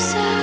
closer.